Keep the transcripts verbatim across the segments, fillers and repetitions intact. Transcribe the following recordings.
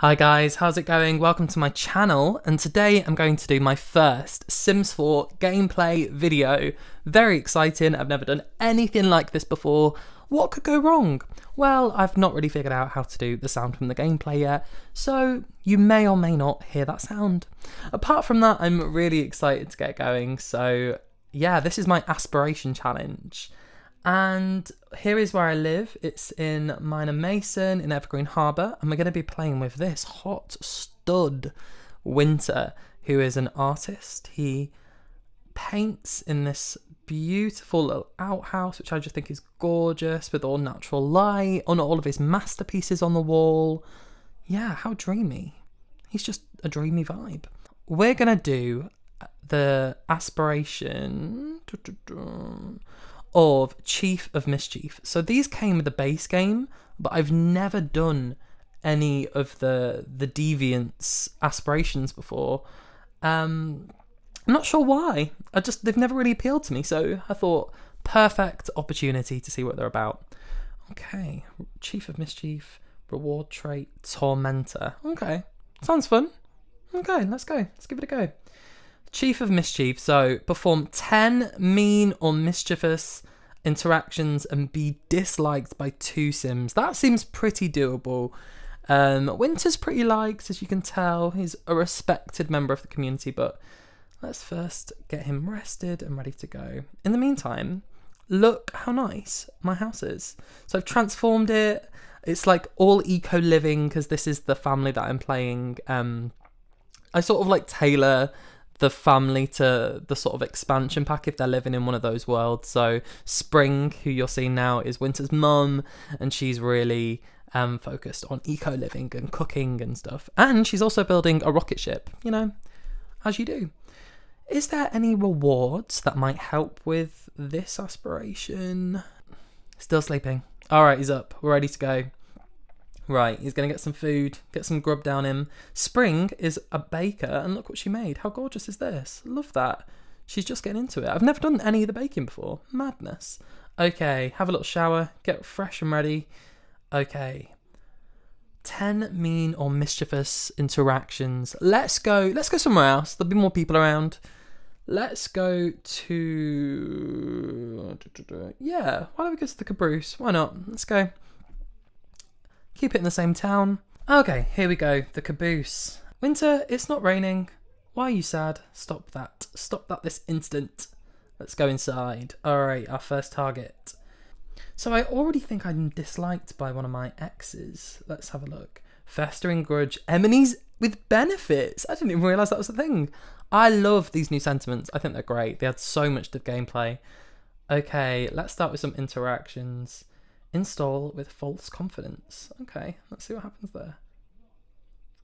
Hi guys, how's it going? Welcome to my channel, and today I'm going to do my first Sims four gameplay video. Very exciting, I've never done anything like this before. What could go wrong? Well, I've not really figured out how to do the sound from the gameplay yet, so you may or may not hear that sound. Apart from that, I'm really excited to get going, so yeah, this is my aspiration challenge. And here is where I live. It's in Minor Mason in Evergreen Harbour, and we're going to be playing with this hot stud Winter, who is an artist. He paints in this beautiful little outhouse, which I just think is gorgeous, with all natural light on all of his masterpieces on the wall. Yeah, how dreamy. He's just a dreamy vibe. We're going to do the aspiration of Chief of Mischief. So these came with the base game, but I've never done any of the the Deviants aspirations before. Um, I'm not sure why. I just they've never really appealed to me, so I thought perfect opportunity to see what they're about. Okay, Chief of Mischief, reward trait, Tormentor. Okay, sounds fun. Okay, let's go. Let's give it a go. Chief of Mischief, so perform ten mean or mischievous interactions and be disliked by two Sims. That seems pretty doable. Um, Winter's pretty liked, as you can tell. He's a respected member of the community, but let's first get him rested and ready to go. In the meantime, look how nice my house is. So I've transformed it. It's like all eco living because this is the family that I'm playing. Um, I sort of like tailor the family to the sort of expansion pack if they're living in one of those worlds. So Spring, who you're seeing now, is Winter's mum, and she's really um, focused on eco-living and cooking and stuff. And she's also building a rocket ship, you know, as you do. Is there any rewards that might help with this aspiration? Still sleeping. All right, he's up. We're ready to go. Right, he's going to get some food, get some grub down him. Spring is a baker, and look what she made. How gorgeous is this? Love that. She's just getting into it. I've never done any of the baking before. Madness. Okay, have a little shower, get fresh and ready. Okay. ten mean or mischievous interactions. Let's go, let's go somewhere else. There'll be more people around. Let's go to... Yeah, why don't we go to the Caboose? Why not? Let's go. Keep it in the same town. Okay, here we go, the Caboose. Winter, it's not raining. Why are you sad? Stop that. Stop that this instant. Let's go inside. All right, our first target. So I already think I'm disliked by one of my exes. Let's have a look. Festering grudge, enemies with benefits. I didn't even realize that was a thing. I love these new sentiments. I think they're great. They add so much to the gameplay. Okay, let's start with some interactions. Install with false confidence. Okay, let's see what happens there.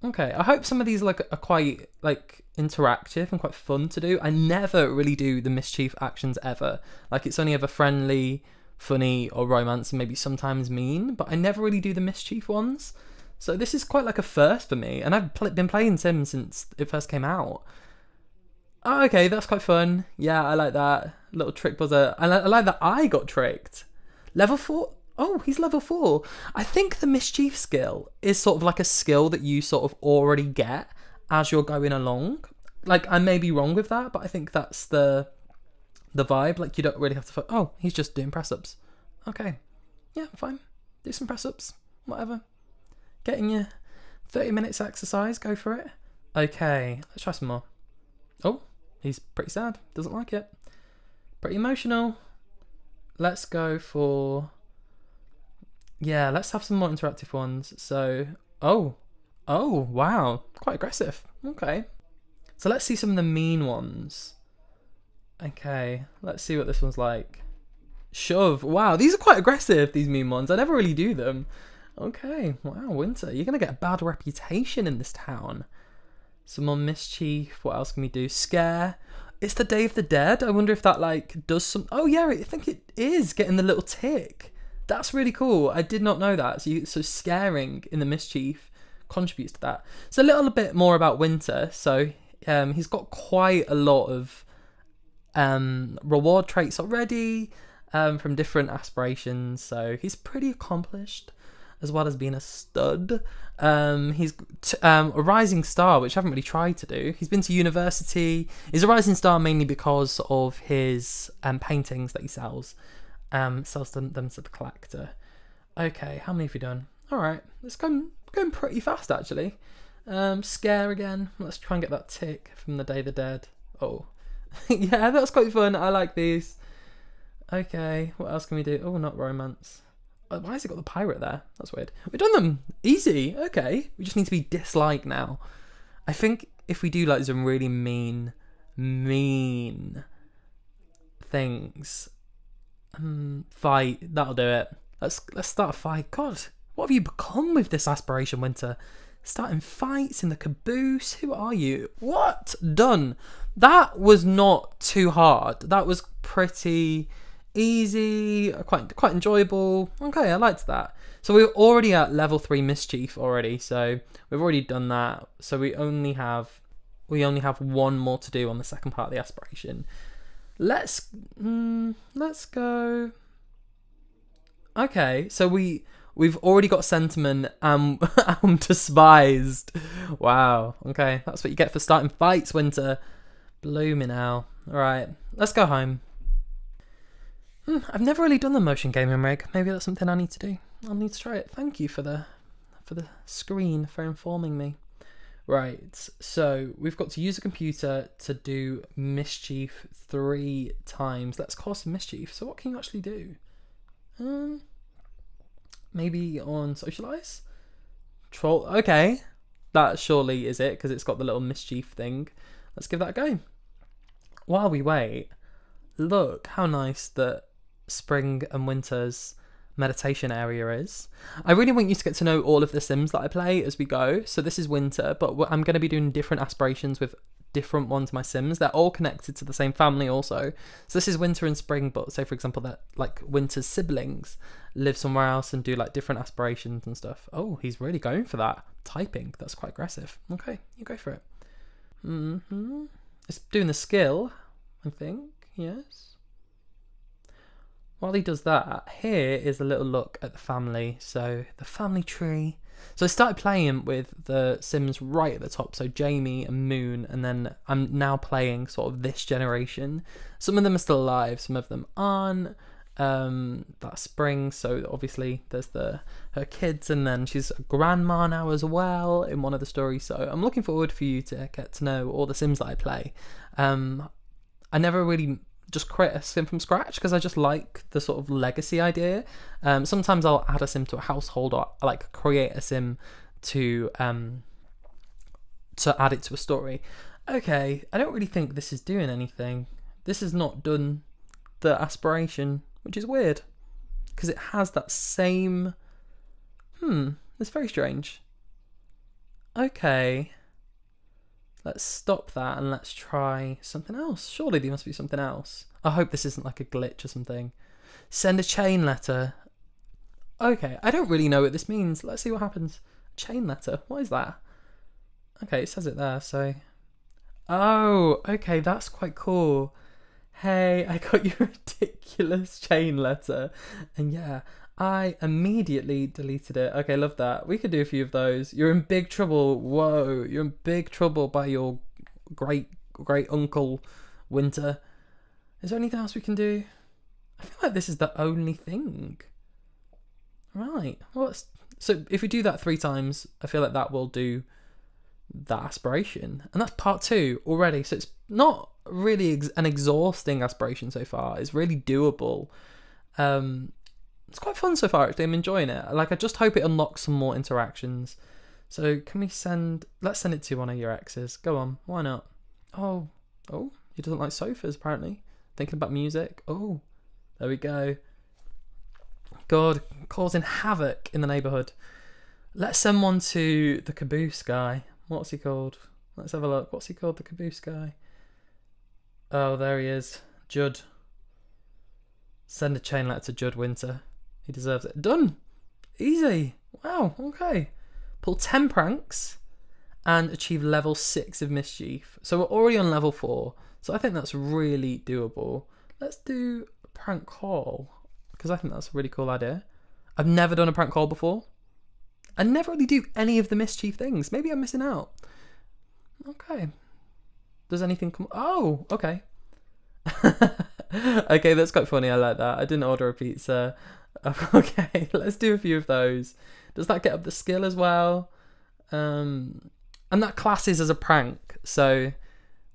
Okay, I hope some of these like are quite like interactive and quite fun to do. I never really do the mischief actions ever. Like it's only ever friendly, funny, or romance, and maybe sometimes mean, but I never really do the mischief ones. So this is quite like a first for me, and I've pl- been playing Sims since it first came out. Oh, okay, that's quite fun. Yeah, I like that. Little trick buzzer. I, li I like that I got tricked. Level four? Oh, he's level four. I think the mischief skill is sort of like a skill that you sort of already get as you're going along. Like, I may be wrong with that, but I think that's the the vibe. Like, you don't really have to... Oh, he's just doing press-ups. Okay. Yeah, fine. Do some press-ups. Whatever. Get in your thirty minutes exercise. Go for it. Okay. Let's try some more. Oh, he's pretty sad. Doesn't like it. Pretty emotional. Let's go for... Yeah, let's have some more interactive ones. So, oh, oh, wow, quite aggressive. Okay. So let's see some of the mean ones. Okay, let's see what this one's like. Shove. Wow, these are quite aggressive, these mean ones. I never really do them. Okay, wow, Winter, you're going to get a bad reputation in this town. Some more mischief. What else can we do? Scare. It's the Day of the Dead. I wonder if that, like, does some... Oh, yeah, I think it is getting the little tick. That's really cool. I did not know that. So, you, so scaring in the mischief contributes to that. So a little bit more about Winter. So um, he's got quite a lot of um, reward traits already um, from different aspirations. So he's pretty accomplished. as well as being a stud. Um, he's t um, a rising star, which I haven't really tried to do. He's been to university. He's a rising star mainly because of his um, paintings that he sells. Um, sells them, them to the collector. Okay, how many have we done? All right, it's going, going pretty fast, actually. Um, scare again. Let's try and get that tick from the Day of the Dead. Oh, yeah, that's quite fun. I like these. Okay, what else can we do? Oh, not romance. Oh, why has it got the pirate there? That's weird. We've done them. Easy. Okay, we just need to be disliked now. I think if we do like some really mean, mean things, um, fight, that'll do it. Let's, let's start a fight. God, what have you become with this aspiration, Winter? Starting fights in the caboose? Who are you? What? Done. That was not too hard. That was pretty easy, quite quite enjoyable. Okay, I liked that. So we're already at level three mischief already, so we've already done that. So we only have we only have one more to do on the second part of the aspiration. Let's mm, let's go. Okay, so we We've already got sentiment and um, I'm despised. Wow. Okay, that's what you get for starting fights, Winter. Blooming hell. All right, let's go home. Hmm, I've never really done the motion gaming rig. Maybe that's something I need to do. I'll need to try it. Thank you for the for the screen for informing me. Right, so we've got to use a computer to do mischief three times. Let's cause some mischief. So what can you actually do? Um. Maybe on socialize? Troll. Okay, that surely is it because it's got the little mischief thing. Let's give that a go. While we wait, look how nice that spring and winter's meditation area is. I really want you to get to know all of the Sims that I play as we go. So this is winter, but I'm going to be doing different aspirations with different ones of my Sims. They're all connected to the same family also. So this is winter and spring, but say for example that like winter's siblings live somewhere else and do like different aspirations and stuff. Oh, he's really going for that typing. That's quite aggressive. Okay, you go for it. Mm-hmm. It's doing the skill, I think. Yes. While he does that, here is a little look at the family. So the family tree. So I started playing with the Sims right at the top, so Jamie and Moon, and then I'm now playing sort of this generation. Some of them are still alive, some of them aren't. Um, that's Spring, so obviously there's the her kids, and then she's a grandma now as well in one of the stories. So I'm looking forward for you to get to know all the Sims that I play. Um, I never really just create a sim from scratch because I just like the sort of legacy idea. Um, sometimes I'll add a sim to a household, or I like create a sim to um, to add it to a story. Okay, I don't really think this is doing anything. This has not done the aspiration, which is weird because it has that same. Hmm, it's very strange. Okay. Let's stop that and let's try something else. Surely there must be something else. I hope this isn't like a glitch or something. Send a chain letter. Okay, I don't really know what this means. Let's see what happens. Chain letter, what is that? Okay, it says it there, so. Oh, okay, that's quite cool. Hey, I got your ridiculous chain letter. And yeah, I immediately deleted it. Okay, love that. We could do a few of those. You're in big trouble. Whoa, you're in big trouble by your great great uncle Winter. Is there anything else we can do? I feel like this is the only thing. Right. What's so if we do that three times, I feel like that will do that aspiration, and that's part two already. So it's not really ex an exhausting aspiration so far. It's really doable. Um. It's quite fun so far, actually. I'm enjoying it. Like, I just hope it unlocks some more interactions. So, can we send... Let's send it to one of your exes. Go on. Why not? Oh. Oh. He doesn't like sofas, apparently. Thinking about music. Oh. There we go. God. Causing havoc in the neighbourhood. Let's send one to the caboose guy. What's he called? Let's have a look. What's he called, the caboose guy? Oh, there he is. Judd. Send a chain letter to Judd Winter. He deserves it. Done. Easy. Wow. Okay. Pull ten pranks and achieve level six of mischief. So we're already on level four. So I think that's really doable. Let's do a prank call because I think that's a really cool idea. I've never done a prank call before. and never really do any of the mischief things. Maybe I'm missing out. Okay. Does anything come? Oh, okay. Okay, that's quite funny. I like that. I didn't order a pizza. Okay, let's do a few of those. Does that get up the skill as well? Um, and that classes as a prank, so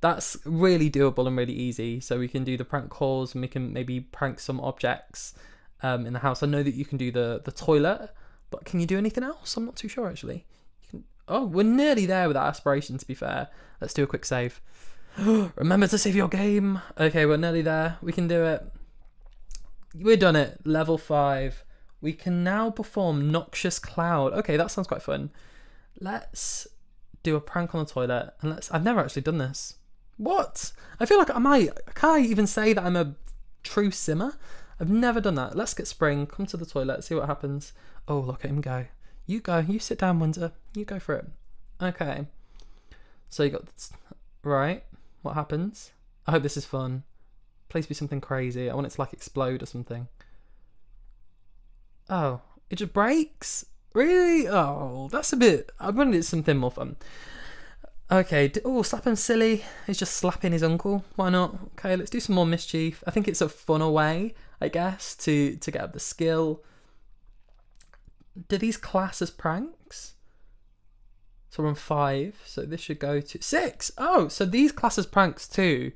that's really doable and really easy. So we can do the prank calls, and we can maybe prank some objects um, in the house. I know that you can do the the toilet, but can you do anything else? I'm not too sure actually. You can, oh, we're nearly there with that aspiration. To be fair, let's do a quick save. Remember to save your game. Okay, we're nearly there. We can do it. We've done it. Level five. We can now perform Noxious Cloud. Okay, that sounds quite fun. Let's do a prank on the toilet. And let's. I've never actually done this. What? I feel like I might. Can I even say that I'm a true simmer? I've never done that. Let's get Spring. Come to the toilet. See what happens. Oh, look at him go. You go. You sit down, Windsor. You go for it. Okay. So you got this. Right. What happens? I hope this is fun. Please be something crazy. I want it to like explode or something. Oh, it just breaks? Really? Oh, that's a bit... I wanted it something more fun. Okay. Oh, slap him silly. He's just slapping his uncle. Why not? Okay, let's do some more mischief. I think it's a funner way, I guess, to, to get up the skill. Do these class as pranks? So we're on five, so this should go to six. Oh, so these class as pranks too.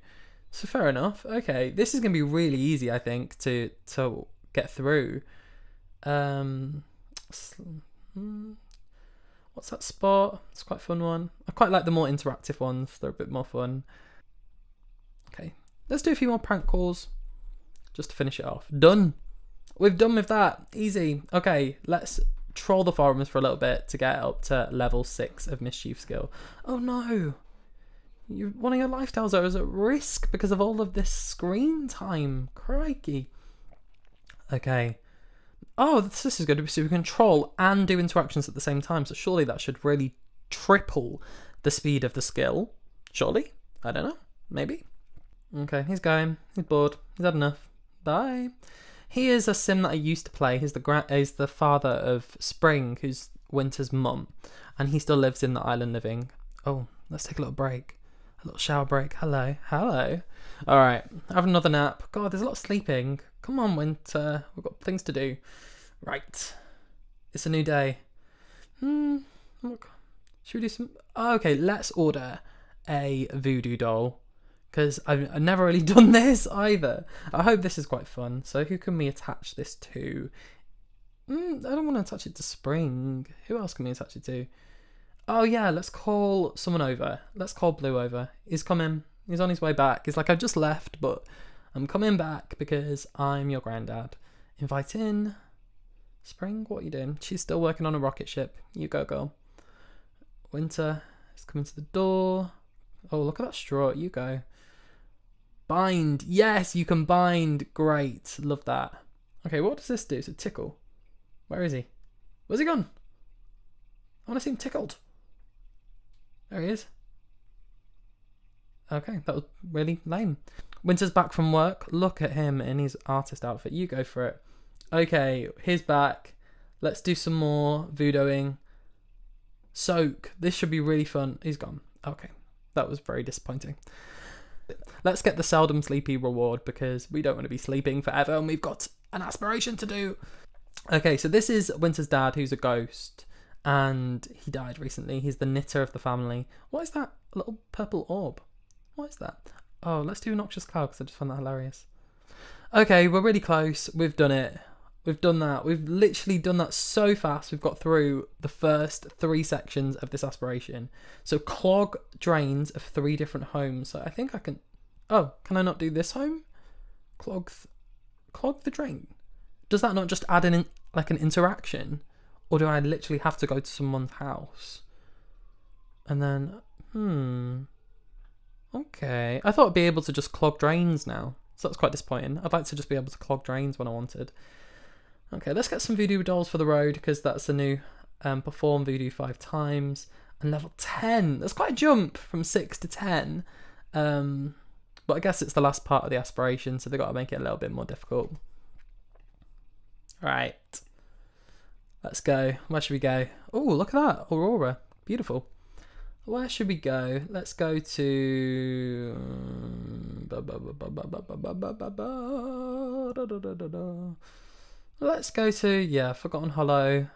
So fair enough. Okay, this is gonna be really easy, I think, to to get through. Um, what's that spot? It's quite a fun one. I quite like the more interactive ones. They're a bit more fun. Okay, let's do a few more prank calls, just to finish it off. Done. We've done with that. Easy. Okay, let's troll the forums for a little bit to get up to level six of mischief skill. Oh no, you, one of your lifestyles are at risk because of all of this screen time. Crikey. Okay. Oh, this is going to be super control and do interactions at the same time. So surely that should really triple the speed of the skill. Surely? I don't know. Maybe. Okay, he's going. He's bored. He's had enough. Bye. He is a sim that I used to play. He's the gra he's the father of Spring, who's Winter's mum, and he still lives in the Island Living. Oh, let's take a little break, a little shower break. Hello, hello. All right, have another nap. God, there's a lot of sleeping. Come on, Winter, we've got things to do. Right, it's a new day. Hmm. Should we do some? Oh, okay, let's order a voodoo doll. Because I've, I've never really done this either. I hope this is quite fun. So who can we attach this to? Mm, I don't want to attach it to Spring. Who else can we attach it to? Oh yeah, let's call someone over. Let's call Blue over. He's coming. He's on his way back. He's like, I've just left, but I'm coming back because I'm your granddad. Invite in. Spring, what are you doing? She's still working on a rocket ship. You go, girl. Winter is coming to the door. Oh, look at that straw. You go. Bind. Yes, you can bind. Great. Love that. Okay, what does this do? So tickle. Where is he? Where's he gone? I want to see him tickled. There he is. Okay, that was really lame. Winter's back from work. Look at him in his artist outfit. You go for it. Okay, he's back. Let's do some more voodooing. Soak. This should be really fun. He's gone. Okay, that was very disappointing. Let's get the seldom sleepy reward because we don't want to be sleeping forever and we've got an aspiration to do. Okay, so this is Winter's dad, who's a ghost, and he died recently. He's the knitter of the family. What is that little purple orb? What is that? Oh, let's do Noxious Cloud because I just found that hilarious. Okay, we're really close. We've done it. We've done that. We've literally done that so fast. We've got through the first three sections of this aspiration. So clog drains of three different homes. So I think I can... Oh, can I not do this home? Clog th clog the drain. Does that not just add in like an interaction? Or do I literally have to go to someone's house? And then... Hmm... Okay. I thought I'd be able to just clog drains now. So that's quite disappointing. I'd like to just be able to clog drains when I wanted. Okay, let's get some voodoo dolls for the road because that's the new um, perform voodoo five times. And level ten, that's quite a jump from six to ten. Um, but I guess it's the last part of the aspiration, so they've got to make it a little bit more difficult. Right, Let's go. Where should we go? Oh, look at that. Aurora. Beautiful. Where should we go? Let's go to... Let's go to, yeah, Forgotten Hollow.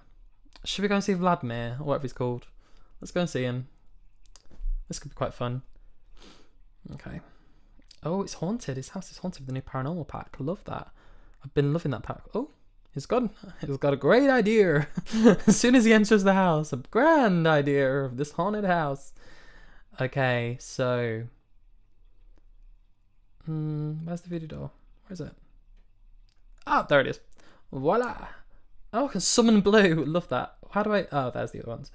Should we go and see Vladimir, or whatever he's called? Let's go and see him. This could be quite fun. Okay. Oh, it's haunted. His house is haunted with the new paranormal pack. Love that. I've been loving that pack. Oh, he's got, he's got a great idea. As soon as he enters the house, a grand idea of this haunted house. Okay, so... Mm, where's the video door? Where is it? Ah, there it is. Voila. Oh, I can summon blue. Love that. How do I... Oh, there's the other ones.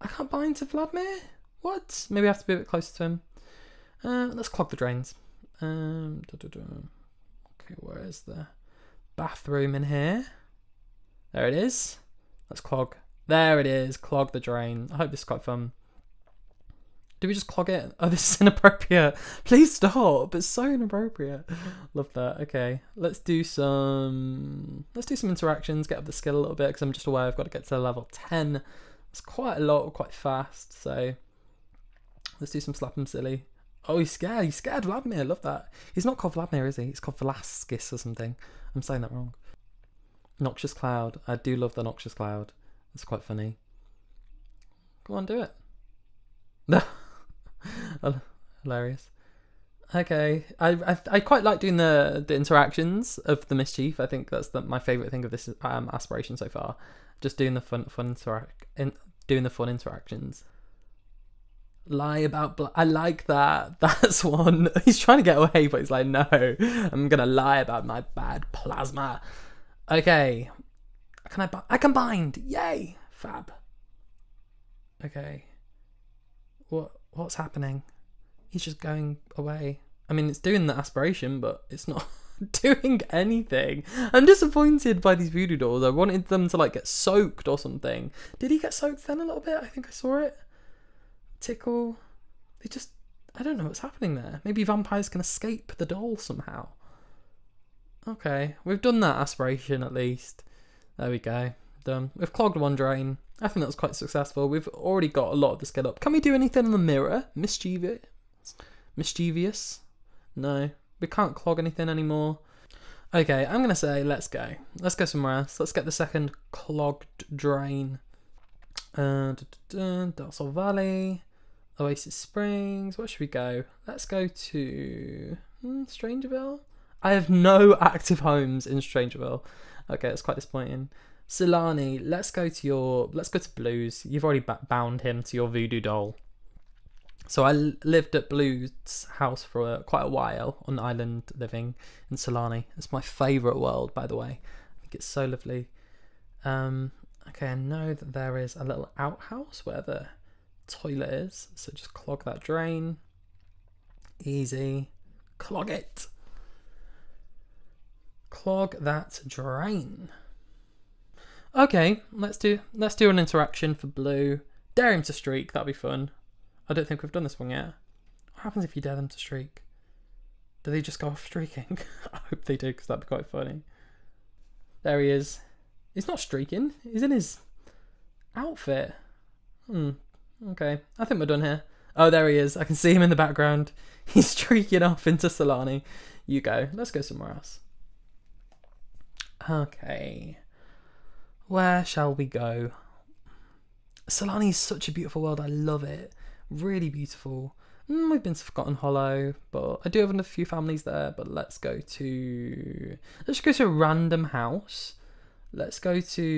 I can't bind to Vladimir? What? Maybe I have to be a bit closer to him. Uh, let's clog the drains. Um, da -da -da. Okay, where is the bathroom in here? There it is. Let's clog. There it is. Clog the drain. I hope this is quite fun. Do we just clog it? Oh, this is inappropriate. Please stop. It's so inappropriate. Love that. Okay, let's do some... Let's do some interactions. Get up the skill a little bit because I'm just aware I've got to get to level ten. It's quite a lot, quite fast. So let's do some slap 'em silly. Oh, he's scared. He's scared Vladimir. Love that. He's not called Vladimir, is he? He's called Velasquez or something. I'm saying that wrong. Noxious Cloud. I do love the Noxious Cloud. It's quite funny. Come on, do it. Hilarious. Okay. I, I I quite like doing the, the interactions of the mischief. I think that's the, my favourite thing of this um, aspiration so far. Just doing the fun, fun interact, in, doing the fun interactions. Lie about black. I like that. That's one. He's trying to get away, but he's like, no, I'm gonna lie about my bad plasma. Okay, can I? I can bind. Yay, fab. Okay, what what's happening? He's just going away. I mean, it's doing the aspiration, but it's not doing anything. I'm disappointed by these voodoo dolls. I wanted them to like get soaked or something. Did he get soaked then a little bit? I think I saw it. Tickle. They just, I don't know what's happening there. Maybe vampires can escape the doll somehow. Okay, we've done that aspiration at least. There we go, done. We've clogged one drain. I think that was quite successful. We've already got a lot of the skill up. Can we do anything in the mirror? Mischievous? Mischievous? No, we can't clog anything anymore. Okay, I'm gonna say let's go. Let's go somewhere else. Let's get the second clogged drain. Uh, Del Sol Valley, Oasis Springs. Where should we go? Let's go to hmm, Strangerville. I have no active homes in Strangerville. Okay, that's quite disappointing. Sulani, let's go to your. Let's go to Blues. You've already bound him to your voodoo doll. So I lived at Blues' house for uh, quite a while on Island Living in Sulani. It's my favourite world, by the way. I think it's so lovely. Um. Okay, I know that there is a little outhouse where the toilet is, so just clog that drain. Easy. Clog it. Clog that drain. Okay, let's do let's do an interaction for Blue. Dare him to streak, that'd be fun. I don't think we've done this one yet. What happens if you dare them to streak? Do they just go off streaking? I hope they do, because that'd be quite funny. There he is. He's not streaking. He's in his outfit. Hmm. Okay. I think we're done here. Oh, there he is. I can see him in the background. He's streaking off into Sulani. You go. Let's go somewhere else. Okay. Where shall we go? Sulani is such a beautiful world. I love it. Really beautiful. Mm, we've been to Forgotten Hollow, but I do have a few families there. But let's go to... Let's go to a random house. Let's go to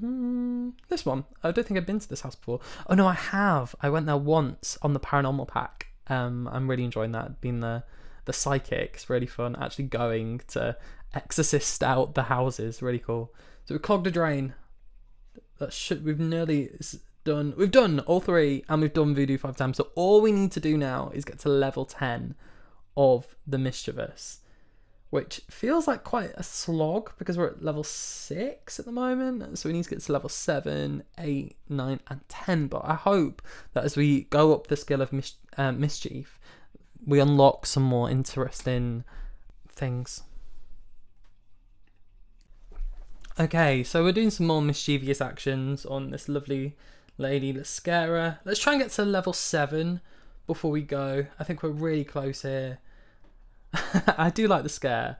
hmm, this one. I don't think I've been to this house before. Oh no, I have. I went there once on the paranormal pack. Um, I'm really enjoying that. Being the the psychic, it's really fun. Actually going to exorcist out the houses, really cool. So we clogged a drain. That should we've nearly done. We've done all three, and we've done voodoo five times. So all we need to do now is get to level ten of the mischievous. Which feels like quite a slog because we're at level six at the moment. So we need to get to level seven, eight, nine and ten. But I hope that as we go up the skill of mis uh, mischief, we unlock some more interesting things. Okay, so we're doing some more mischievous actions on this lovely lady. Let's scare her. Let's try and get to level seven before we go. I think we're really close here. I do like the scare.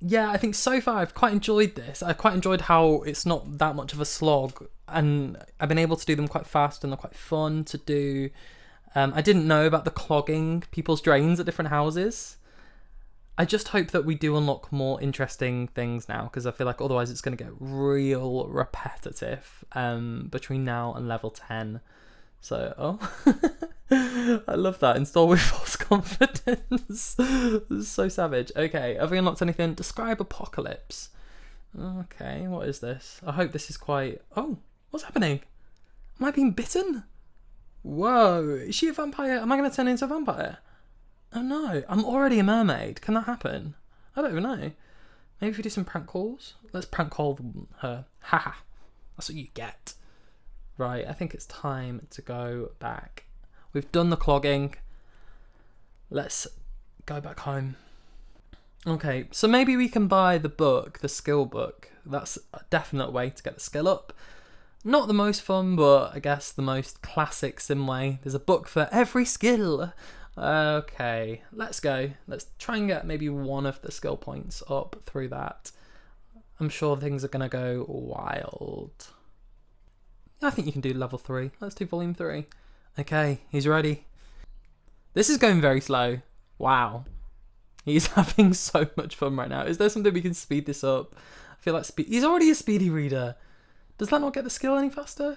Yeah, I think so far I've quite enjoyed this. I've quite enjoyed how it's not that much of a slog, and I've been able to do them quite fast and they're quite fun to do. Um, I didn't know about the clogging people's drains at different houses. I just hope that we do unlock more interesting things now, because I feel like otherwise it's going to get real repetitive um, between now and level ten. So, oh, I love that. Install with false confidence. This is so savage. Okay, have we unlocked anything? Describe apocalypse. Okay, what is this? I hope this is quite... Oh, what's happening? Am I being bitten? Whoa, is she a vampire? Am I going to turn into a vampire? Oh no, I'm already a mermaid. Can that happen? I don't even know. Maybe if we do some prank calls? Let's prank call her. Haha, that's what you get. Right, I think it's time to go back. We've done the clogging. Let's go back home. Okay, so maybe we can buy the book, the skill book. That's a definite way to get the skill up. Not the most fun, but I guess the most classic sim way. There's a book for every skill. Okay, let's go. Let's try and get maybe one of the skill points up through that. I'm sure things are gonna go wild. I think you can do level three. Let's do volume three. Okay, he's ready. This is going very slow. Wow, he's having so much fun right now. Is there something we can speed this up? I feel like speed. He's already a speedy reader. Does that not get the skill any faster?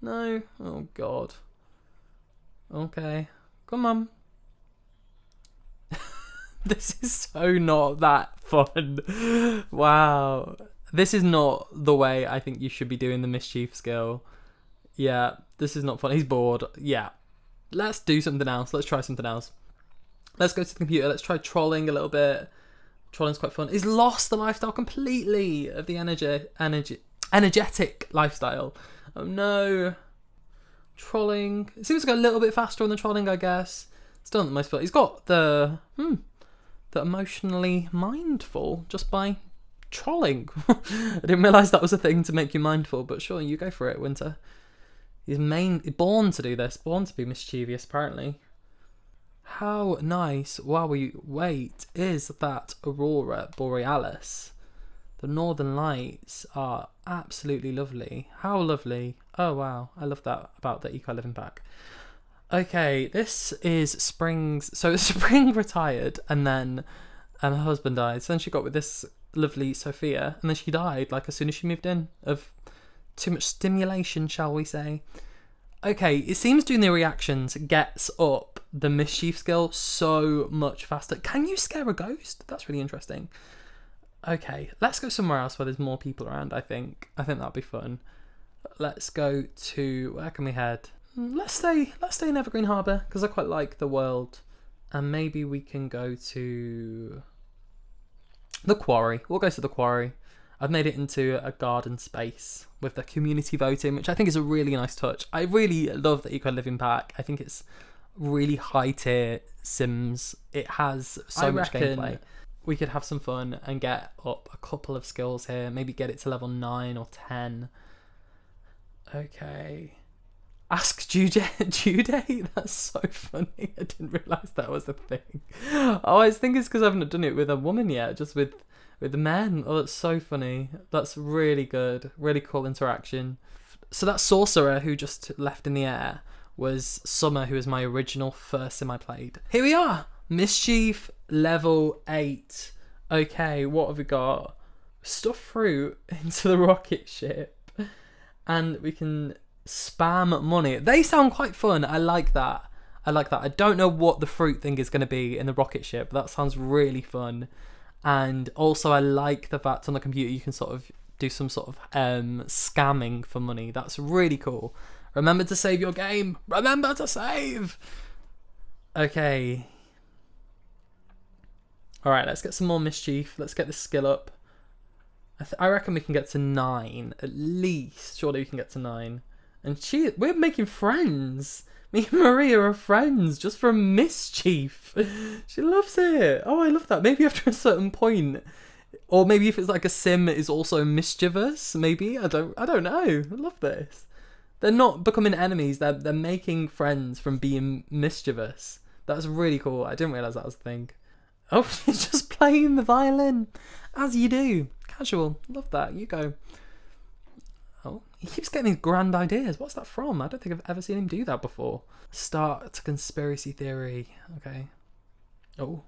No. Oh god. Okay. Come on. This is so not that fun. Wow. This is not the way I think you should be doing the mischief skill. Yeah, this is not fun. He's bored. Yeah. Let's do something else. Let's try something else. Let's go to the computer. Let's try trolling a little bit. Trolling's quite fun. He's lost the lifestyle completely of the energy, energy, energetic lifestyle. Oh no. Trolling. It seems to go a little bit faster on the trolling, I guess. Still not the most fun. He's got the hmm, the emotionally mindful just by trolling. I didn't realise that was a thing to make you mindful, but sure, you go for it, Winter. He's main born to do this, born to be mischievous, apparently. How nice, while we wait, is that Aurora Borealis. The northern lights are absolutely lovely. How lovely. Oh wow, I love that about the Eco Living pack. Okay, this is Springs. So Spring retired, and then um, her husband died. So then she got with this lovely Sophia, and then she died like as soon as she moved in, of too much stimulation, shall we say. Okay, it seems doing the reactions gets up the mischief skill so much faster. Can you scare a ghost? That's really interesting. Okay, let's go somewhere else where there's more people around, I think. I think that'd be fun. Let's go to, where can we head? Let's stay, let's stay in Evergreen Harbour, because I quite like the world. And maybe we can go to the Quarry. We'll go to the Quarry. I've made it into a garden space with the community voting, which I think is a really nice touch. I really love the Eco Living pack. I think it's really high tier Sims. It has so I much gameplay. We could have some fun and get up a couple of skills here. Maybe get it to level nine or ten. Okay. Ask Jude Jude. That's so funny. I didn't realise that was a thing. Oh, I think it's because I haven't done it with a woman yet, just with with men. Oh, that's so funny. That's really good. Really cool interaction. So that sorcerer who just left in the air was Summer, who was my original first sim I played. Here we are. Mischief level eight. Okay, what have we got? Stuff fruit into the rocket ship, and we can spam money. They sound quite fun. I like that. I like that. I don't know what the fruit thing is going to be in the rocket ship. But that sounds really fun. And also, I like the fact on the computer you can sort of do some sort of um, scamming for money. That's really cool. Remember to save your game. Remember to save. Okay. Alright, let's get some more mischief. Let's get this skill up. I, th I reckon we can get to nine, at least. Surely we can get to nine. And she, we're making friends. Me and Maria are friends just from mischief. She loves it. Oh, I love that. Maybe after a certain point, Or maybe if it's like a sim is also mischievous, maybe. I don't I don't know. I love this. They're not becoming enemies, they're they're making friends from being mischievous. That's really cool. I didn't realise that was a thing. Oh, he's just playing the violin. As you do. Casual. Love that. You go. Oh, he keeps getting these grand ideas. What's that from? I don't think I've ever seen him do that before. Start a conspiracy theory. Okay. Oh.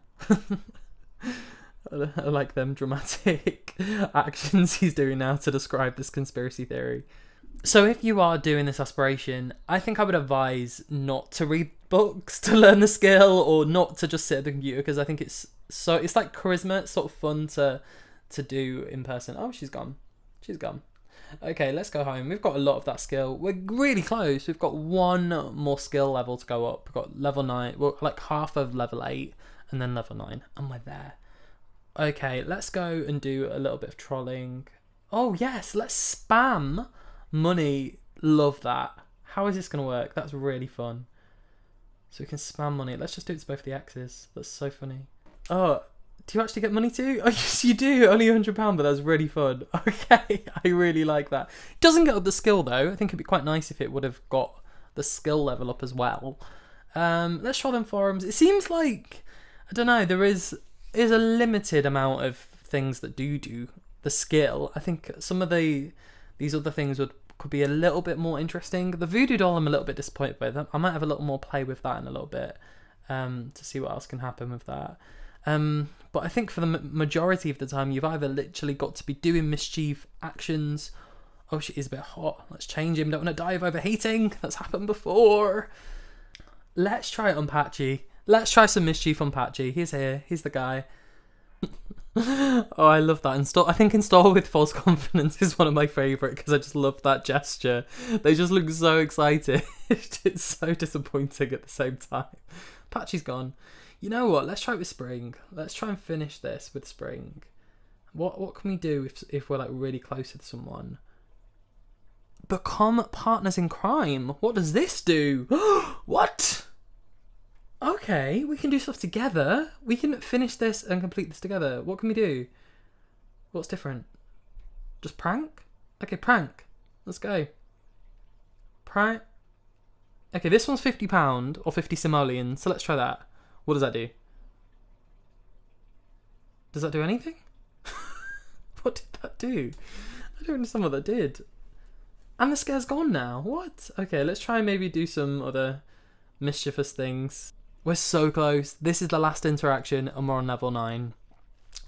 I like them dramatic actions he's doing now to describe this conspiracy theory. So if you are doing this aspiration, I think I would advise not to read books to learn the skill, or not to just sit at the computer, because I think it's so it's like charisma. It's sort of fun to to do in person. Oh, she's gone. She's gone. Okay, let's go home. We've got a lot of that skill. We're really close. We've got one more skill level to go up. We've got level nine, well, like half of level eight, and then level nine. And we're there. Okay, let's go and do a little bit of trolling. Oh yes, let's spam money. Love that. How is this gonna work? That's really fun. So we can spam money. Let's just do it to both the X's. That's so funny. Oh, do you actually get money too? Oh yes, you do. Only one hundred pounds, but that's really fun. Okay, I really like that. It doesn't get up the skill though. I think it'd be quite nice if it would have got the skill level up as well. Um, let's troll in forums. It seems like, I don't know, there is is a limited amount of things that do do the skill. I think some of the these other things would could be a little bit more interesting. The voodoo doll, I'm a little bit disappointed by them. I might have a little more play with that in a little bit um, to see what else can happen with that. Um, but I think for the majority of the time, you've either literally got to be doing mischief actions. Oh, she is a bit hot. Let's change him. Don't want to die of overheating. That's happened before. Let's try it on Patchy. Let's try some mischief on Patchy. He's here. He's the guy. Oh, I love that. Install. I think install with false confidence is one of my favourite, because I just love that gesture. They just look so excited. It's so disappointing at the same time. Patchy's gone. You know what? Let's try it with Spring. Let's try and finish this with Spring. What What can we do if if we're like really close to someone? Become partners in crime. What does this do? What? Okay, we can do stuff together. We can finish this and complete this together. What can we do? What's different? Just prank? Okay, prank. Let's go. Prank. Okay, this one's fifty pounds or fifty simoleons, so let's try that. What does that do? Does that do anything? What did that do? I don't understand what that did. And the scare's gone now. What? Okay, let's try and maybe do some other mischievous things. We're so close. This is the last interaction and we're on level nine.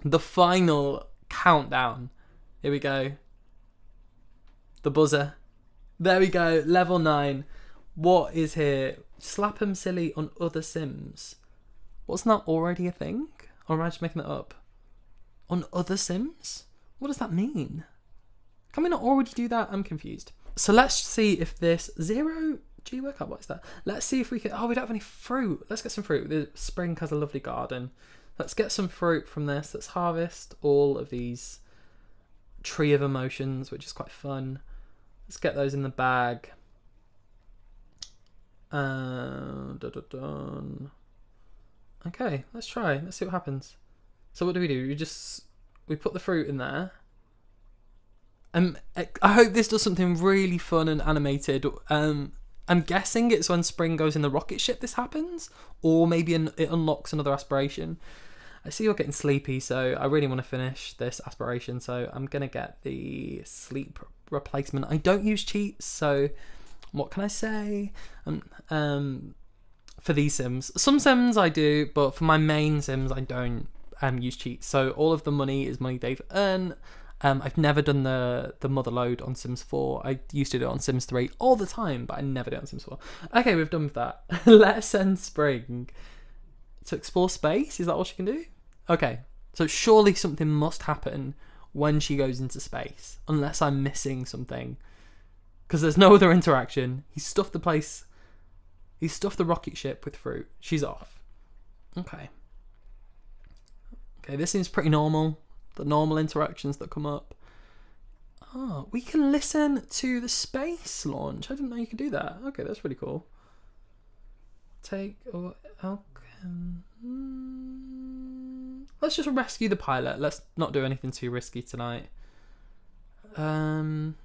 The final countdown. Here we go. The buzzer. There we go. Level nine. What is here? Slap 'em silly on other Sims. Wasn't that already a thing? Or am I just making that up? On other Sims? What does that mean? Can we not already do that? I'm confused. So let's see if this zero... Gee, work out, what's that? Let's see if we can, oh, we don't have any fruit. Let's get some fruit. The Spring has a lovely garden. Let's get some fruit from this. Let's harvest all of these tree of emotions, which is quite fun. Let's get those in the bag. Uh, dun, dun, dun. Okay, let's try. Let's see what happens. So what do we do? We just, we put the fruit in there. Um, I hope this does something really fun and animated. Um, I'm guessing it's when Spring goes in the rocket ship this happens, or maybe an, it unlocks another aspiration. I see you're getting sleepy, so I really want to finish this aspiration, so I'm going to get the sleep replacement. I don't use cheats, so what can I say um, um, for these Sims? Some Sims I do, but for my main Sims, I don't um, use cheats, so all of the money is money they've earned. Um, I've never done the, the mother load on Sims four. I used to do it on Sims three all the time, but I never did it on Sims four. Okay, we've done with that. Let's send Spring to explore space. Is that all she can do? Okay, so surely something must happen when she goes into space, unless I'm missing something. Because there's no other interaction. He stuffed the place. He stuffed the rocket ship with fruit. She's off. Okay. Okay, this seems pretty normal. The normal interactions that come up. Oh, we can listen to the space launch. I didn't know you could do that. Okay, that's really cool. Take, or, okay. Let's just rescue the pilot. Let's not do anything too risky tonight. Um,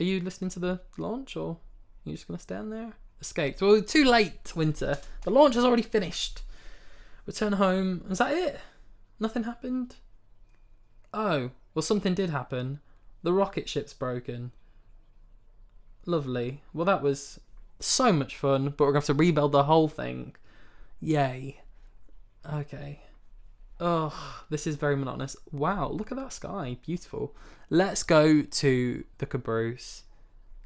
are you listening to the launch, or are you just going to stand there? Escaped. Well, too late, Winter. The launch is already finished. Return home. Is that it? Nothing happened? Oh. Well, something did happen. The rocket ship's broken. Lovely. Well, that was so much fun, but we're going to have to rebuild the whole thing. Yay. Okay. Oh, this is very monotonous. Wow, look at that sky. Beautiful. Let's go to the caboose.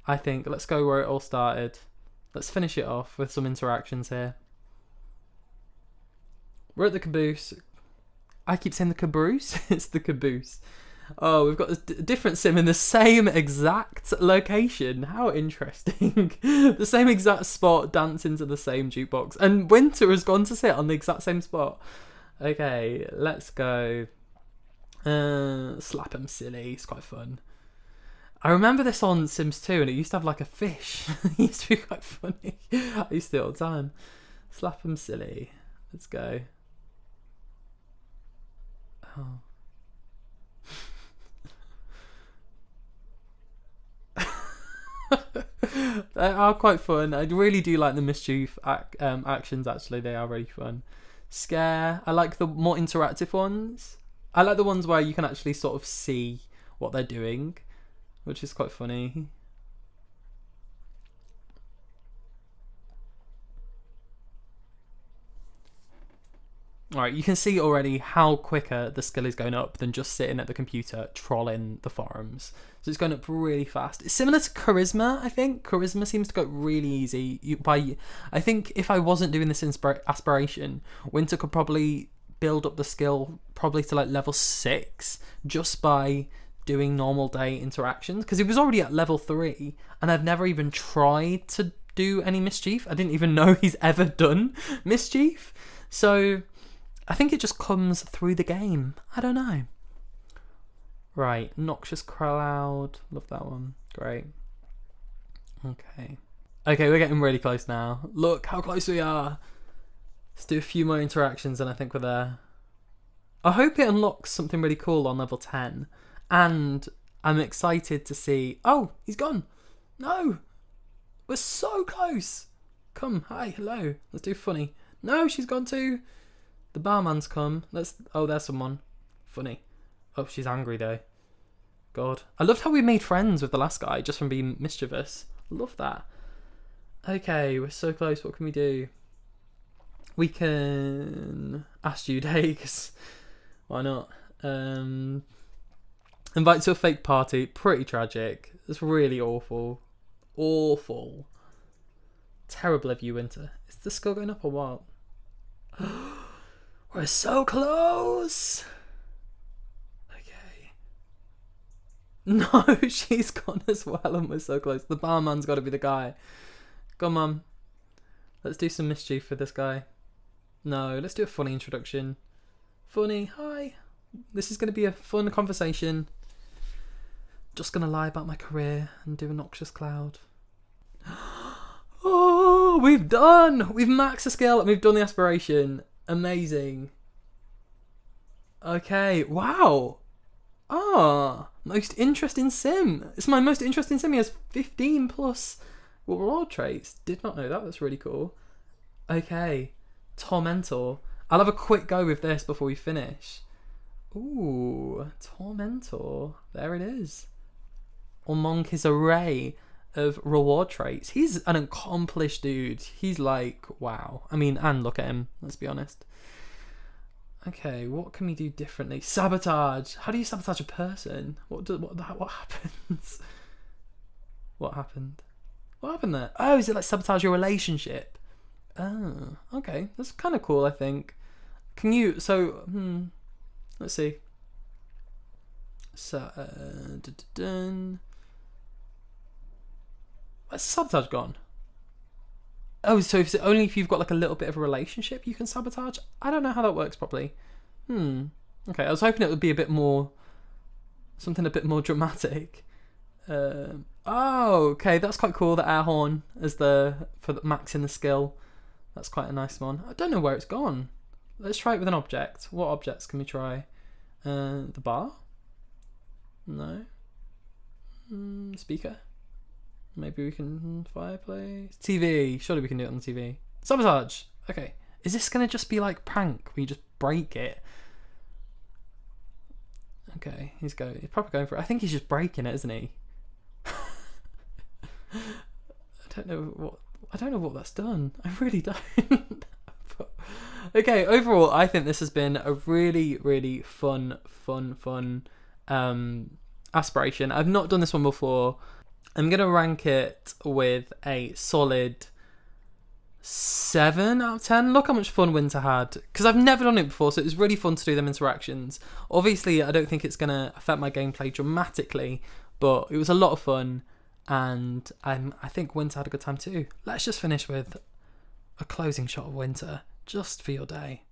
I think let's go where it all started. Let's finish it off with some interactions here. We're at the caboose. I keep saying the caboose. It's the caboose. Oh, we've got a different sim in the same exact location. How interesting. The same exact spot, dancing to the same jukebox. And Winter has gone to sit on the exact same spot. Okay, let's go. Uh, slap 'em silly. It's quite fun. I remember this on Sims two, and it used to have like a fish. It used to be quite funny. I used to do it all the time. Slap 'em silly. Let's go. Oh. They are quite fun. I really do like the mischief ac um, actions, actually. They are really fun. Scare. I like the more interactive ones. I like the ones where you can actually sort of see what they're doing, which is quite funny. Alright, you can see already how quicker the skill is going up than just sitting at the computer trolling the forums. So it's going up really fast. It's similar to Charisma, I think. Charisma seems to go really easy. You, by, I think if I wasn't doing this aspiration, Winter could probably build up the skill probably to like level six just by doing normal day interactions. Because he was already at level three and I've never even tried to do any mischief. I didn't even know he's ever done mischief. So I think it just comes through the game. I don't know. Right, Noxious Crowd. Love that one. Great. Okay. Okay, we're getting really close now. Look how close we are. Let's do a few more interactions and I think we're there. I hope it unlocks something really cool on level ten. And I'm excited to see... Oh, he's gone. No. We're so close. Come, hi, hello. Let's do funny. No, she's gone too. The barman's come. Let's. Oh, there's someone. Funny. Oh, she's angry though. God. I loved how we made friends with the last guy just from being mischievous. Love that. Okay, we're so close. What can we do? We can ask you dates. Why not? Um, invite to a fake party. Pretty tragic. It's really awful. Awful. Terrible of you, Winter. Is the skill going up or what? We're so close! Okay. No, she's gone as well and we're so close. The barman's got to be the guy. Come on. Let's do some mischief for this guy. No, let's do a funny introduction. Funny, hi. This is going to be a fun conversation. Just going to lie about my career and do a Noxious Cloud. Oh, we've done! We've maxed the skill and we've done the aspiration. Amazing. Okay, wow. Ah, most interesting sim. It's my most interesting sim. He has fifteen plus raw traits. Did not know that. That's really cool. Okay, Tormentor. I'll have a quick go with this before we finish. Ooh, Tormentor. There it is. Or Monk is a ray of reward traits. He's an accomplished dude. He's like, wow. I mean, and look at him, let's be honest. Okay, what can we do differently? Sabotage. How do you sabotage a person? What do, what that what happens? What happened? What happened there? Oh, is it like sabotage your relationship? Oh, okay. That's kind of cool, I think. Can you so hmm let's see. So uh, dun, dun, dun. Where's the sabotage gone? Oh, so if only if you've got like a little bit of a relationship you can sabotage? I don't know how that works properly. Hmm. Okay, I was hoping it would be a bit more... something a bit more dramatic. Um, oh, okay, that's quite cool, the air horn as the... for the, maxing the skill. That's quite a nice one. I don't know where it's gone. Let's try it with an object. What objects can we try? Uh, the bar? No. Mm, speaker? Maybe we can... Fireplace? T V! Surely we can do it on the T V. Sabotage! Okay. Is this going to just be like prank? We just break it? Okay, he's going. He's probably going for it. I think he's just breaking it, isn't he? I don't know what. I don't know what that's done. I really don't. But, okay, overall, I think this has been a really, really fun, fun, fun um, aspiration. I've not done this one before. I'm gonna rank it with a solid seven out of ten. Look how much fun Winter had, because I've never done it before, so it was really fun to do them interactions. Obviously I don't think it's going to affect my gameplay dramatically, but it was a lot of fun, and I'm, I think Winter had a good time too. Let's just finish with a closing shot of Winter, just for your day.